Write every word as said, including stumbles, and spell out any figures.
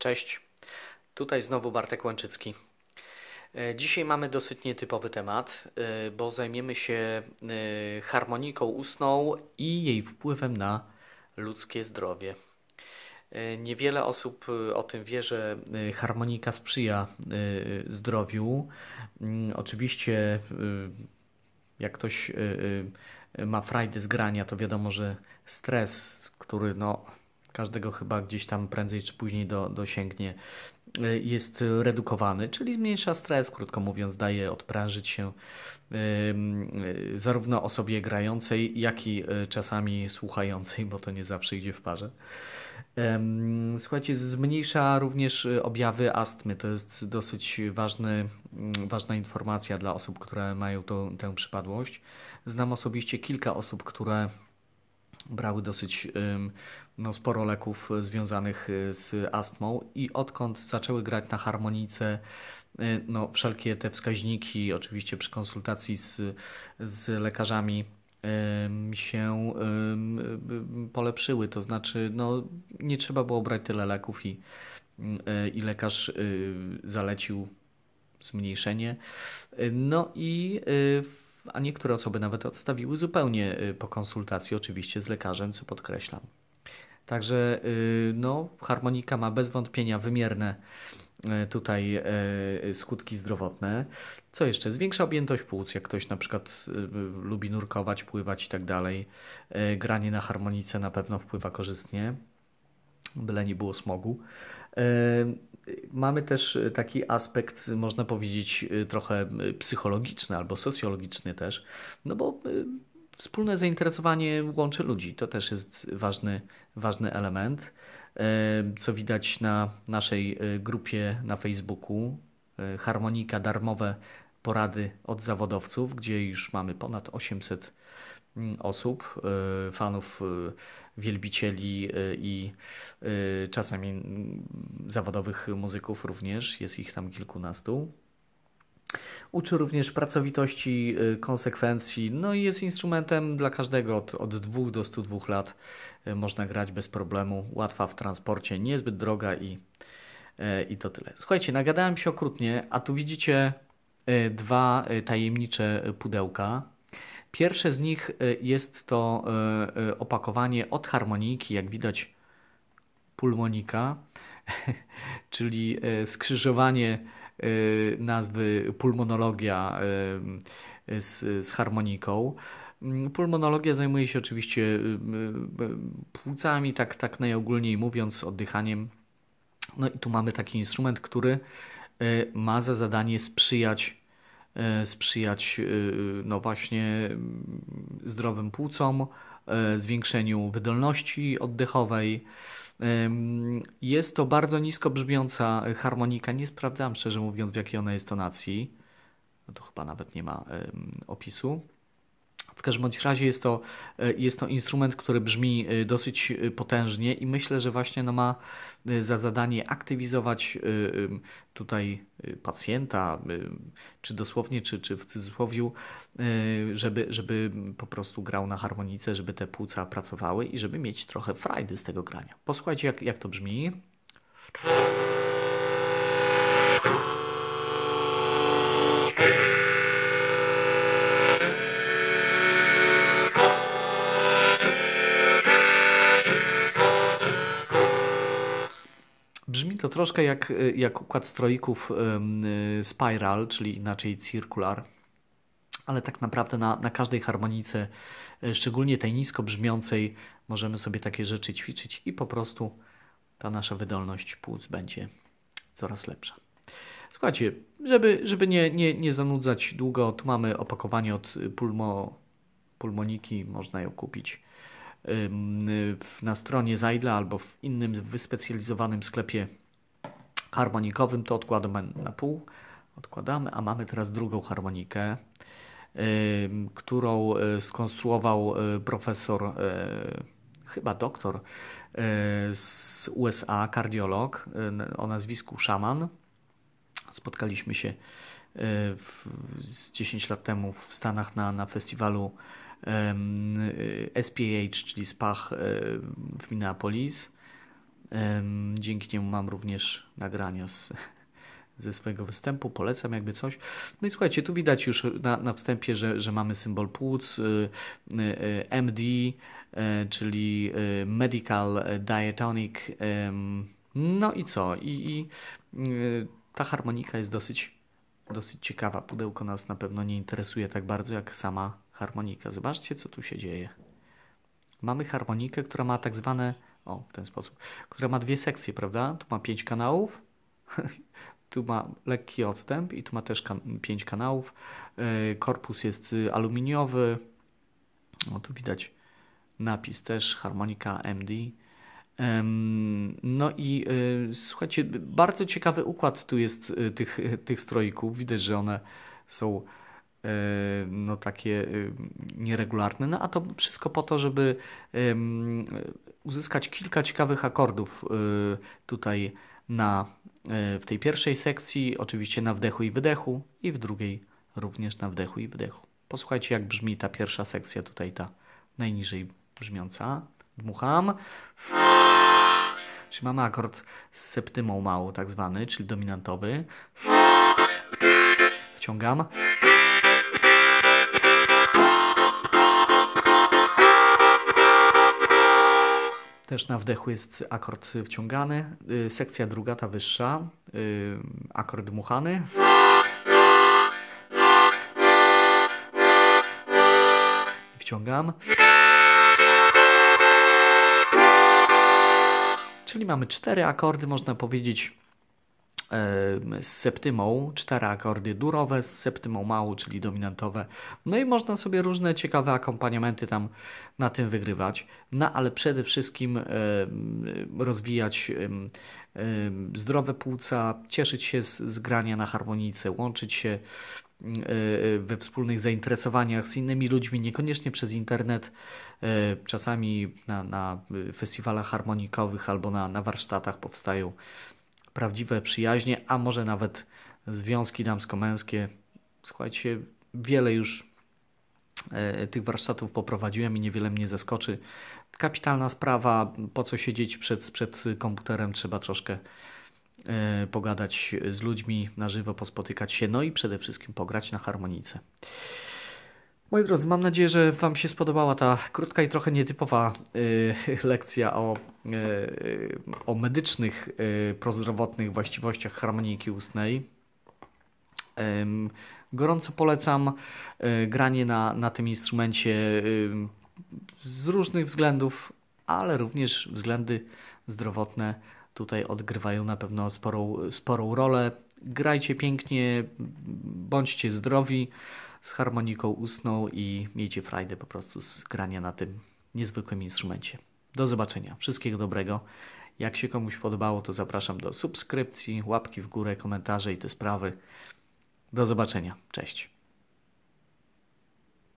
Cześć, tutaj znowu Bartek Łęczycki. Dzisiaj mamy dosyć nietypowy temat, bo zajmiemy się harmoniką ustną i jej wpływem na ludzkie zdrowie. Niewiele osób o tym wie, że harmonika sprzyja zdrowiu. Oczywiście jak ktoś ma frajdę z grania, to wiadomo, że stres, który no... każdego chyba gdzieś tam prędzej czy później do, dosięgnie, jest redukowany, czyli zmniejsza stres, krótko mówiąc, daje odprężyć się yy, zarówno osobie grającej, jak i czasami słuchającej, bo to nie zawsze idzie w parze. Yy, słuchajcie, zmniejsza również objawy astmy. To jest dosyć ważny, yy, ważna informacja dla osób, które mają tą, tę przypadłość. Znam osobiście kilka osób, które brały dosyć no, sporo leków związanych z astmą i odkąd zaczęły grać na harmonice, no, wszelkie te wskaźniki, oczywiście przy konsultacji z, z lekarzami, się polepszyły. To znaczy no, nie trzeba było brać tyle leków i, i lekarz zalecił zmniejszenie. No i a niektóre osoby nawet odstawiły zupełnie po konsultacji, oczywiście z lekarzem, co podkreślam. Także no, harmonika ma bez wątpienia wymierne tutaj skutki zdrowotne. Co jeszcze? Zwiększa objętość płuc, jak ktoś na przykład lubi nurkować, pływać i tak dalej. Granie na harmonice na pewno wpływa korzystnie, byle nie było smogu. Mamy też taki aspekt, można powiedzieć, trochę psychologiczny albo socjologiczny też, no bo wspólne zainteresowanie łączy ludzi. To też jest ważny, ważny element, co widać na naszej grupie na Facebooku. Harmonika, darmowe porady od zawodowców, gdzie już mamy ponad osiemset osób, fanów, wielbicieli i czasami zawodowych muzyków również, jest ich tam kilkunastu. Uczy również pracowitości, konsekwencji, no i jest instrumentem dla każdego, od, od dwóch do stu dwóch lat można grać bez problemu, łatwa w transporcie, niezbyt droga i, i to tyle. Słuchajcie, nagadałem się okrutnie, a tu widzicie dwa tajemnicze pudełka. Pierwsze z nich jest to opakowanie od harmoniki, jak widać Pulmonika, czyli skrzyżowanie nazwy pulmonologia z, z harmoniką. Pulmonologia zajmuje się oczywiście płucami, tak, tak najogólniej mówiąc, oddychaniem. No i tu mamy taki instrument, który ma za zadanie sprzyjać sprzyjać no właśnie zdrowym płucom, zwiększeniu wydolności oddechowej. Jest to bardzo nisko brzmiąca harmonika. Nie sprawdzałem, szczerze mówiąc, w jakiej ona jest tonacji. No to chyba nawet nie ma opisu. W każdym bądź razie jest to, jest to instrument, który brzmi dosyć potężnie i myślę, że właśnie no ma za zadanie aktywizować tutaj pacjenta, czy dosłownie, czy, czy w cudzysłowiu, żeby, żeby po prostu grał na harmonice, żeby te płuca pracowały i żeby mieć trochę frajdy z tego grania. Posłuchajcie, jak, jak to brzmi. Brzmi to troszkę jak, jak układ stroików yy, spiral, czyli inaczej circular, ale tak naprawdę na, na każdej harmonice, yy, szczególnie tej nisko brzmiącej, możemy sobie takie rzeczy ćwiczyć i po prostu ta nasza wydolność płuc będzie coraz lepsza. Słuchajcie, żeby, żeby nie, nie, nie zanudzać długo, tu mamy opakowanie od pulmo, Pulmoniki, można ją kupić na stronie Zajdla albo w innym wyspecjalizowanym sklepie harmonikowym. To odkładamy na pół, odkładamy, a mamy teraz drugą harmonikę, którą skonstruował profesor, chyba doktor z U S A, kardiolog o nazwisku Shaman. Spotkaliśmy się w, z dziesięć lat temu w Stanach na, na festiwalu S P A H, czyli S P A H w Minneapolis. Dzięki niemu mam również nagrania z, ze swojego występu. Polecam jakby coś. No i słuchajcie, tu widać już na, na wstępie, że, że mamy symbol płuc, M D, czyli Medical Diatonic. No i co? I, i ta harmonika jest dosyć, dosyć ciekawa. Pudełko nas na pewno nie interesuje tak bardzo jak sama harmonika. Zobaczcie, co tu się dzieje. Mamy harmonikę, która ma tak zwane... O, w ten sposób. Która ma dwie sekcje, prawda? Tu ma pięć kanałów. Tu ma lekki odstęp i tu ma też kan pięć kanałów. Yy, korpus jest aluminiowy. O, tu widać napis też, harmonika M D. No i słuchajcie, bardzo ciekawy układ tu jest tych, tych stroików. Widać, że one są no takie nieregularne. No a to wszystko po to, żeby uzyskać kilka ciekawych akordów tutaj na, w tej pierwszej sekcji, oczywiście na wdechu i wydechu, i w drugiej również na wdechu i wydechu. Posłuchajcie, jak brzmi ta pierwsza sekcja, tutaj ta najniżej brzmiąca. Dmucham. Czyli mamy akord z septymą małą, tak zwany, czyli dominantowy. Wciągam. Też na wdechu jest akord wciągany. Sekcja druga, ta wyższa. Akord dmuchany. Wciągam. Czyli mamy cztery akordy, można powiedzieć, z septymą. Cztery akordy durowe, z septymą małą, czyli dominantowe. No i można sobie różne ciekawe akompaniamenty tam na tym wygrywać. No ale przede wszystkim rozwijać zdrowe płuca, cieszyć się z grania na harmonice, łączyć się we wspólnych zainteresowaniach z innymi ludźmi, niekoniecznie przez internet, czasami na, na festiwalach harmonikowych albo na, na warsztatach powstają prawdziwe przyjaźnie, a może nawet związki damsko-męskie. Słuchajcie, wiele już tych warsztatów poprowadziłem i niewiele mnie zaskoczy. Kapitalna sprawa, po co siedzieć przed, przed komputerem, trzeba troszkę pogadać z ludźmi na żywo, pospotykać się, no i przede wszystkim pograć na harmonice. Moi drodzy, mam nadzieję, że Wam się spodobała ta krótka i trochę nietypowa y, lekcja o, y, o medycznych, y, prozdrowotnych właściwościach harmoniki ustnej. Y, gorąco polecam y, granie na, na tym instrumencie y, z różnych względów, ale również względy zdrowotne tutaj odgrywają na pewno sporą, sporą rolę. Grajcie pięknie, bądźcie zdrowi z harmoniką ustną i miejcie frajdę po prostu z grania na tym niezwykłym instrumencie. Do zobaczenia, wszystkiego dobrego. Jak się komuś podobało, to zapraszam do subskrypcji, łapki w górę, komentarze i te sprawy. Do zobaczenia, cześć.